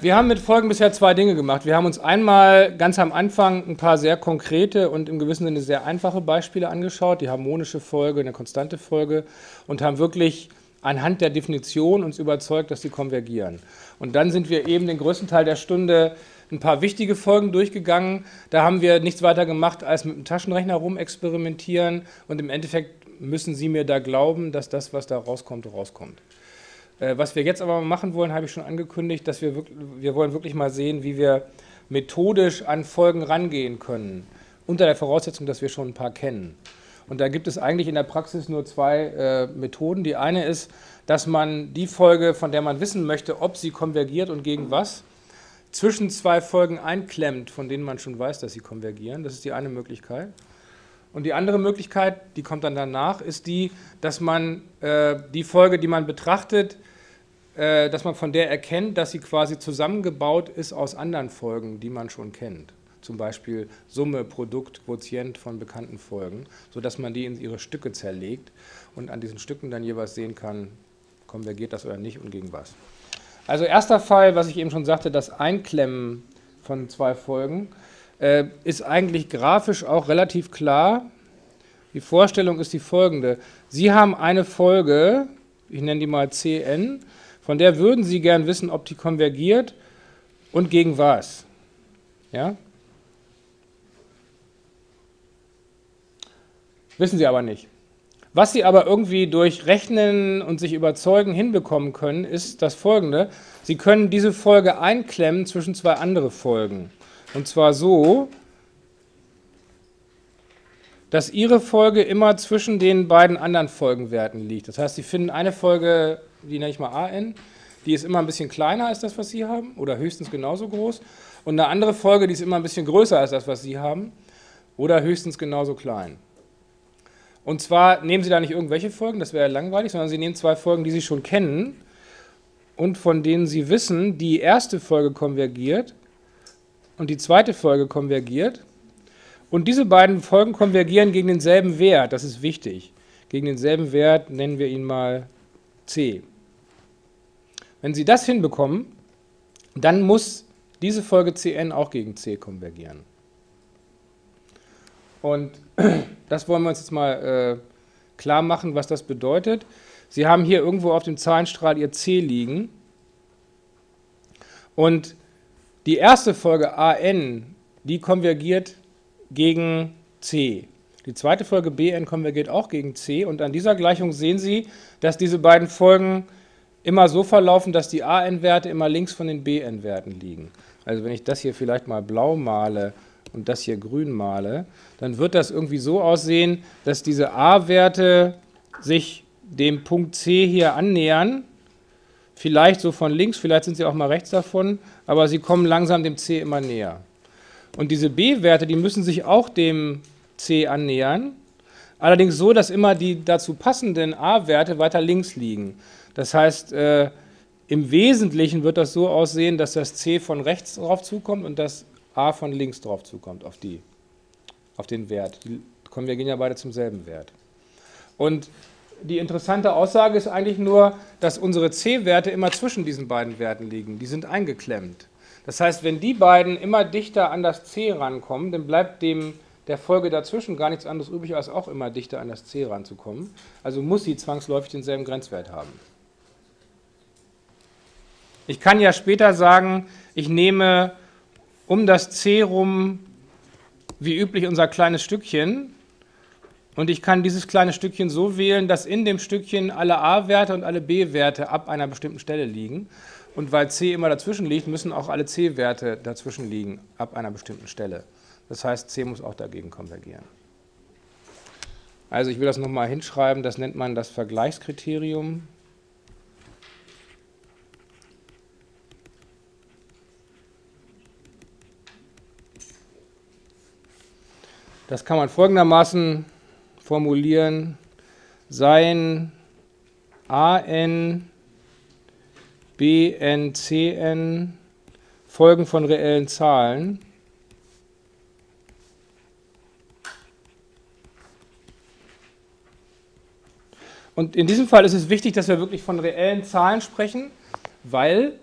Wir haben mit Folgen bisher zwei Dinge gemacht. Wir haben uns einmal ganz am Anfang ein paar sehr konkrete und im gewissen Sinne sehr einfache Beispiele angeschaut, die harmonische Folge, eine konstante Folge, und haben wirklich anhand der Definition uns überzeugt, dass sie konvergieren. Und dann sind wir eben den größten Teil der Stunde ein paar wichtige Folgen durchgegangen. Da haben wir nichts weiter gemacht, als mit dem Taschenrechner rumexperimentieren, und im Endeffekt müssen Sie mir da glauben, dass das, was da rauskommt, rauskommt. Was wir jetzt aber machen wollen, habe ich schon angekündigt, dass wir wollen wirklich mal sehen, wie wir methodisch an Folgen rangehen können, unter der Voraussetzung, dass wir schon ein paar kennen. Und da gibt es eigentlich in der Praxis nur zwei Methoden. Die eine ist, dass man die Folge, von der man wissen möchte, ob sie konvergiert und gegen was, zwischen zwei Folgen einklemmt, von denen man schon weiß, dass sie konvergieren. Das ist die eine Möglichkeit. Und die andere Möglichkeit, die kommt dann danach, ist die, dass man die Folge, die man betrachtet, dass man von der erkennt, dass sie quasi zusammengebaut ist aus anderen Folgen, die man schon kennt. Zum Beispiel Summe, Produkt, Quotient von bekannten Folgen, sodass man die in ihre Stücke zerlegt und an diesen Stücken dann jeweils sehen kann, konvergiert das oder nicht und gegen was. Also erster Fall, was ich eben schon sagte, das Einklemmen von zwei Folgen, ist eigentlich grafisch auch relativ klar. Die Vorstellung ist die folgende. Sie haben eine Folge, ich nenne die mal Cn, von der würden Sie gern wissen, ob die konvergiert und gegen was. Ja? Wissen Sie aber nicht. Was Sie aber irgendwie durch Rechnen und sich überzeugen hinbekommen können, ist das folgende. Sie können diese Folge einklemmen zwischen zwei andere Folgen. Und zwar so, dass Ihre Folge immer zwischen den beiden anderen Folgenwerten liegt. Das heißt, Sie finden eine Folge, die nenne ich mal An, die ist immer ein bisschen kleiner als das, was Sie haben, oder höchstens genauso groß. Und eine andere Folge, die ist immer ein bisschen größer als das, was Sie haben, oder höchstens genauso klein. Und zwar nehmen Sie da nicht irgendwelche Folgen, das wäre ja langweilig, sondern Sie nehmen zwei Folgen, die Sie schon kennen und von denen Sie wissen, die erste Folge konvergiert und die zweite Folge konvergiert. Und diese beiden Folgen konvergieren gegen denselben Wert, das ist wichtig. Gegen denselben Wert nennen wir ihn mal C. Wenn Sie das hinbekommen, dann muss diese Folge Cn auch gegen C konvergieren. Und das wollen wir uns jetzt mal klar machen, was das bedeutet. Sie haben hier irgendwo auf dem Zahlenstrahl Ihr C liegen. Und die erste Folge An, die konvergiert gegen C. Die zweite Folge Bn konvergiert auch gegen C. Und an dieser Gleichung sehen Sie, dass diese beiden Folgen immer so verlaufen, dass die An-Werte immer links von den Bn-Werten liegen. Also wenn ich das hier vielleicht mal blau male und das hier grün male, dann wird das irgendwie so aussehen, dass diese A-Werte sich dem Punkt C hier annähern. Vielleicht so von links, vielleicht sind sie auch mal rechts davon, aber sie kommen langsam dem C immer näher. Und diese B-Werte, die müssen sich auch dem C annähern, allerdings so, dass immer die dazu passenden A-Werte weiter links liegen. Das heißt, im Wesentlichen wird das so aussehen, dass das C von rechts drauf zukommt und das A von links drauf zukommt, auf den Wert. Die konvergieren ja beide zum selben Wert. Und die interessante Aussage ist eigentlich nur, dass unsere C-Werte immer zwischen diesen beiden Werten liegen. Die sind eingeklemmt. Das heißt, wenn die beiden immer dichter an das C rankommen, dann bleibt dem der Folge dazwischen gar nichts anderes übrig, als auch immer dichter an das C ranzukommen. Also muss sie zwangsläufig denselben Grenzwert haben. Ich kann ja später sagen, ich nehme um das C rum, wie üblich, unser kleines Stückchen. Und ich kann dieses kleine Stückchen so wählen, dass in dem Stückchen alle A-Werte und alle B-Werte ab einer bestimmten Stelle liegen. Und weil C immer dazwischen liegt, müssen auch alle C-Werte dazwischen liegen, ab einer bestimmten Stelle. Das heißt, C muss auch dagegen konvergieren. Also ich will das nochmal hinschreiben, das nennt man das Vergleichskriterium. Das kann man folgendermaßen formulieren: Seien An, Bn, Cn Folgen von reellen Zahlen, und in diesem Fall ist es wichtig, dass wir wirklich von reellen Zahlen sprechen, weil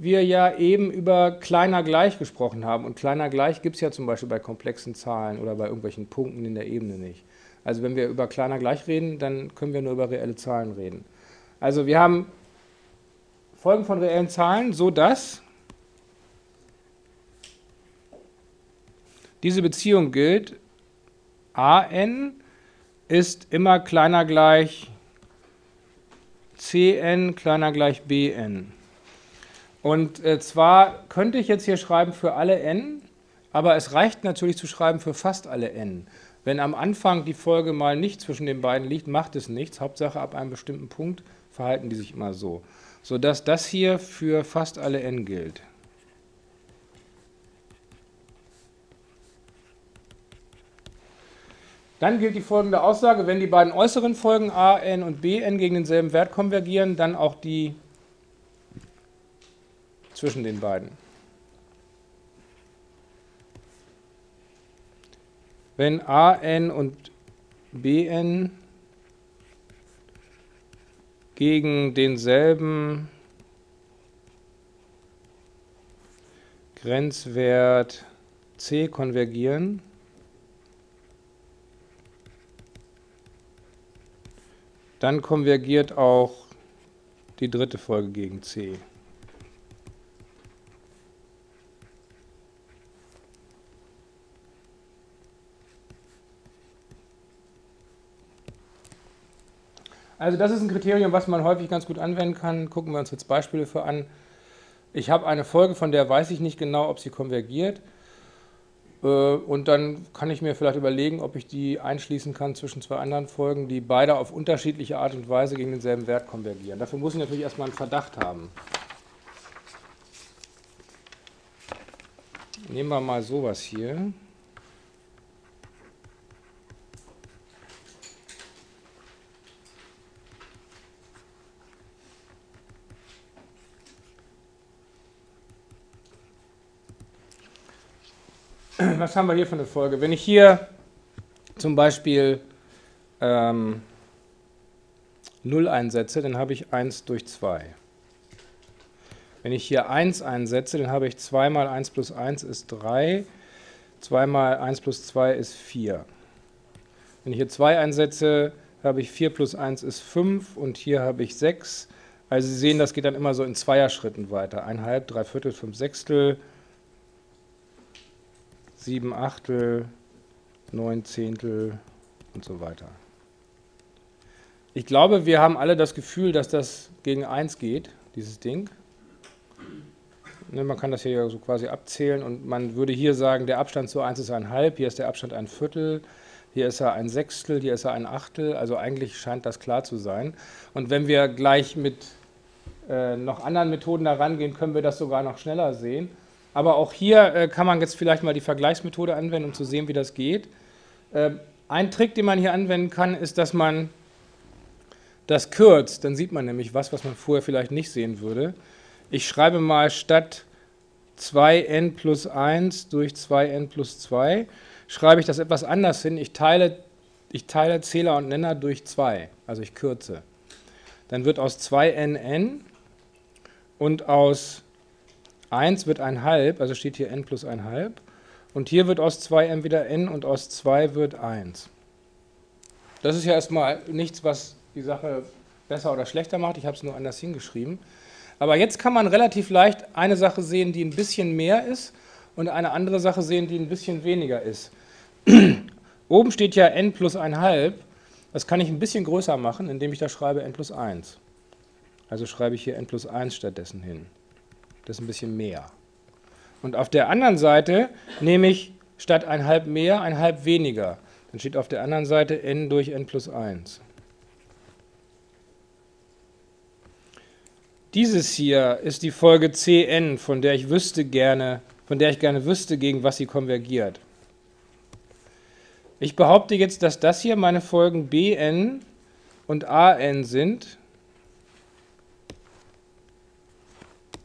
wir ja eben über kleiner gleich gesprochen haben. Und kleiner gleich gibt es ja zum Beispiel bei komplexen Zahlen oder bei irgendwelchen Punkten in der Ebene nicht. Also wenn wir über kleiner gleich reden, dann können wir nur über reelle Zahlen reden. Also wir haben Folgen von reellen Zahlen, sodass diese Beziehung gilt, an ist immer kleiner gleich cn kleiner gleich bn. Und zwar könnte ich jetzt hier schreiben für alle n, aber es reicht natürlich zu schreiben für fast alle n. Wenn am Anfang die Folge mal nicht zwischen den beiden liegt, macht es nichts. Hauptsache ab einem bestimmten Punkt verhalten die sich immer so. Sodass das hier für fast alle n gilt. Dann gilt die folgende Aussage, wenn die beiden äußeren Folgen a, n und b, n gegen denselben Wert konvergieren, dann auch die zwischen den beiden. Wenn a, n und b, n gegen denselben Grenzwert c konvergieren, dann konvergiert auch die dritte Folge gegen C. Also das ist ein Kriterium, was man häufig ganz gut anwenden kann. Gucken wir uns jetzt Beispiele für an. Ich habe eine Folge, von der weiß ich nicht genau, ob sie konvergiert. Und dann kann ich mir vielleicht überlegen, ob ich die einschließen kann zwischen zwei anderen Folgen, die beide auf unterschiedliche Art und Weise gegen denselben Wert konvergieren. Dafür muss ich natürlich erstmal einen Verdacht haben. Nehmen wir mal sowas hier. Was haben wir hier für eine Folge? Wenn ich hier zum Beispiel 0 einsetze, dann habe ich 1 durch 2. Wenn ich hier 1 einsetze, dann habe ich 2 mal 1 plus 1 ist 3, 2 mal 1 plus 2 ist 4. Wenn ich hier 2 einsetze, habe ich 4 plus 1 ist 5 und hier habe ich 6. Also Sie sehen, das geht dann immer so in Zweierschritten weiter. 1/2, 3/4, 5/6, 7/8, 9/10 und so weiter. Ich glaube, wir haben alle das Gefühl, dass das gegen 1 geht, dieses Ding. Man kann das hier so quasi abzählen und man würde hier sagen, der Abstand zu 1 ist 1/2, hier ist der Abstand 1/4, hier ist er 1/6, hier ist er 1/8, also eigentlich scheint das klar zu sein. Und wenn wir gleich mit noch anderen Methoden da rangehen, können wir das sogar noch schneller sehen. Aber auch hier kann man jetzt vielleicht mal die Vergleichsmethode anwenden, um zu sehen, wie das geht. Ein Trick, den man hier anwenden kann, ist, dass man das kürzt. Dann sieht man nämlich was man vorher vielleicht nicht sehen würde. Ich schreibe mal statt 2n plus 1 durch 2n plus 2, schreibe ich das etwas anders hin. Ich teile Zähler und Nenner durch 2, also ich kürze. Dann wird aus 2n n und aus 1 wird 1/2, also steht hier n plus 1/2. Und hier wird aus 2n wieder n und aus 2 wird 1. Das ist ja erstmal nichts, was die Sache besser oder schlechter macht. Ich habe es nur anders hingeschrieben. Aber jetzt kann man relativ leicht eine Sache sehen, die ein bisschen mehr ist und eine andere Sache sehen, die ein bisschen weniger ist. Oben steht ja n plus 1/2. Das kann ich ein bisschen größer machen, indem ich da schreibe n plus 1. Also schreibe ich hier n plus 1 stattdessen hin. Das ist ein bisschen mehr. Und auf der anderen Seite nehme ich statt 1/2 mehr, 1/2 weniger. Dann steht auf der anderen Seite n durch n plus 1. Dieses hier ist die Folge Cn, von der ich gerne wüsste, gegen was sie konvergiert. Ich behaupte jetzt, dass das hier meine Folgen Bn und An sind,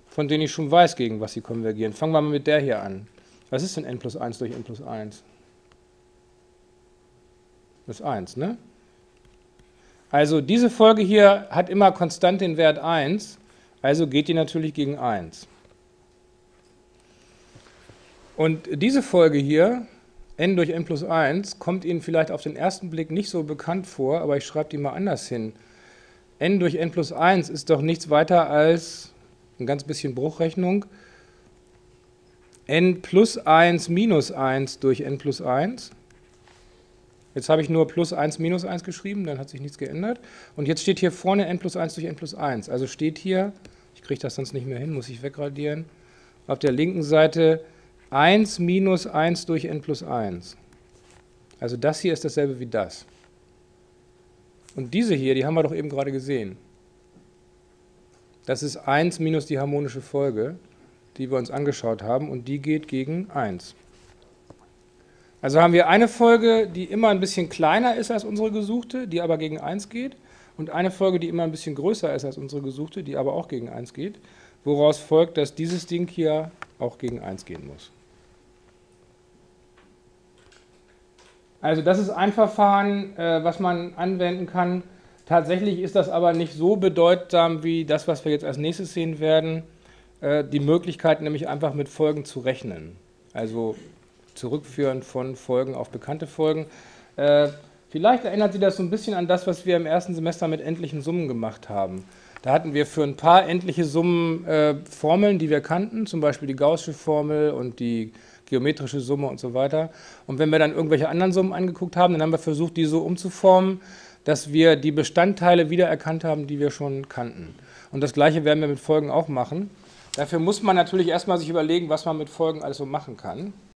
von denen ich schon weiß, gegen was sie konvergieren. Fangen wir mal mit der hier an. Was ist denn n plus 1 durch n plus 1? Das ist 1, ne? Also diese Folge hier hat immer konstant den Wert 1, also geht die natürlich gegen 1. Und diese Folge hier, n durch n plus 1, kommt Ihnen vielleicht auf den ersten Blick nicht so bekannt vor, aber ich schreibe die mal anders hin. n durch n plus 1 ist doch nichts weiter als, ein ganz bisschen Bruchrechnung, n plus 1 minus 1 durch n plus 1. Jetzt habe ich nur plus 1 minus 1 geschrieben, dann hat sich nichts geändert. Und jetzt steht hier vorne n plus 1 durch n plus 1. Also steht hier, ich kriege das sonst nicht mehr hin, muss ich wegradieren, auf der linken Seite 1 minus 1 durch n plus 1. Also das hier ist dasselbe wie das. Und diese hier, die haben wir doch eben gerade gesehen. Das ist 1 minus die harmonische Folge, die wir uns angeschaut haben, und die geht gegen 1. Also haben wir eine Folge, die immer ein bisschen kleiner ist als unsere gesuchte, die aber gegen 1 geht, und eine Folge, die immer ein bisschen größer ist als unsere gesuchte, die aber auch gegen 1 geht, woraus folgt, dass dieses Ding hier auch gegen 1 gehen muss. Also das ist ein Verfahren, was man anwenden kann. Tatsächlich ist das aber nicht so bedeutsam wie das, was wir jetzt als nächstes sehen werden, die Möglichkeit nämlich einfach mit Folgen zu rechnen. Also zurückführen von Folgen auf bekannte Folgen. Vielleicht erinnert Sie das so ein bisschen an das, was wir im ersten Semester mit endlichen Summen gemacht haben. Da hatten wir für ein paar endliche Summen Formeln, die wir kannten, zum Beispiel die gaußsche Formel und die geometrische Summe und so weiter. Und wenn wir dann irgendwelche anderen Summen angeguckt haben, dann haben wir versucht, die so umzuformen, dass wir die Bestandteile wiedererkannt haben, die wir schon kannten. Und das Gleiche werden wir mit Folgen auch machen. Dafür muss man natürlich erstmal sich überlegen, was man mit Folgen alles so machen kann.